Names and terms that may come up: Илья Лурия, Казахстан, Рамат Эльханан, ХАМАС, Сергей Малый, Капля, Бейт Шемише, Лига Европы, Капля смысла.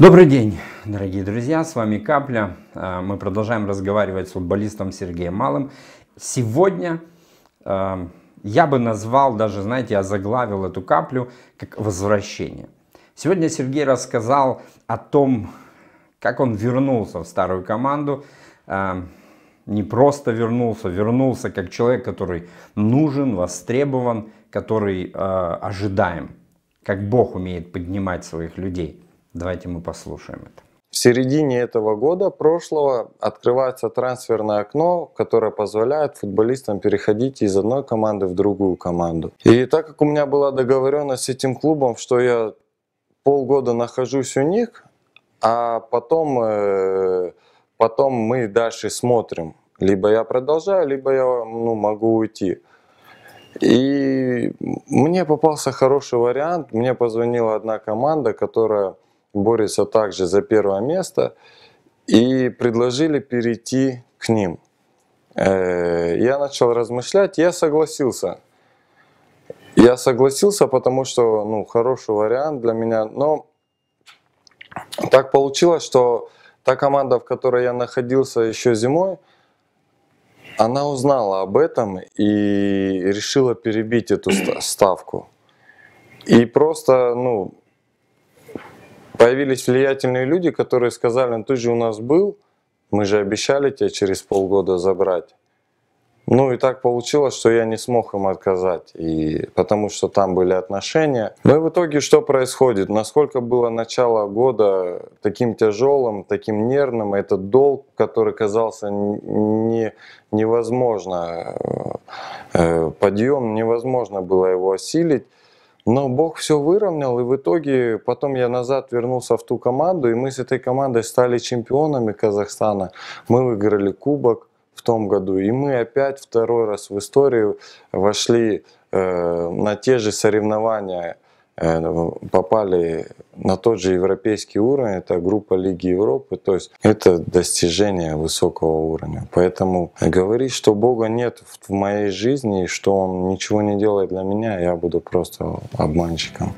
Добрый день, дорогие друзья, с вами Капля. Мы продолжаем разговаривать с футболистом Сергеем Малым. Сегодня я бы назвал, даже, знаете, я заглавил эту каплю как возвращение. Сегодня Сергей рассказал о том, как он вернулся в старую команду. Не просто вернулся как человек, который нужен, востребован, который ожидаем. Как Бог умеет поднимать своих людей. Давайте мы послушаем это. В середине этого года прошлого открывается трансферное окно, которое позволяет футболистам переходить из одной команды в другую команду. И так как у меня была договоренность с этим клубом, что я полгода нахожусь у них, а потом мы дальше смотрим. Либо я продолжаю, либо я могу уйти. И мне попался хороший вариант. Мне позвонила одна команда, которая борется также за первое место, и предложили перейти к ним. Я начал размышлять, я согласился. Я согласился, потому что хороший вариант для меня. Но так получилось, что та команда, в которой я находился еще зимой, она узнала об этом и решила перебить эту ставку. И просто, появились влиятельные люди, которые сказали: ну ты же у нас был, мы же обещали тебя через полгода забрать. Ну и так получилось, что я не смог им отказать, потому что там были отношения. Ну и в итоге что происходит? Насколько было начало года таким тяжелым, таким нервным, этот долг, который казался невозможно, подъем, невозможно было его осилить. Но Бог все выровнял, и в итоге потом я назад вернулся в ту команду, и мы с этой командой стали чемпионами Казахстана. Мы выиграли кубок в том году, и мы опять второй раз в историю вошли на те же соревнования, попали на тот же европейский уровень, это группа Лиги Европы, то есть это достижение высокого уровня. Поэтому говорить, что Бога нет в моей жизни, что Он ничего не делает для меня, я буду просто обманщиком.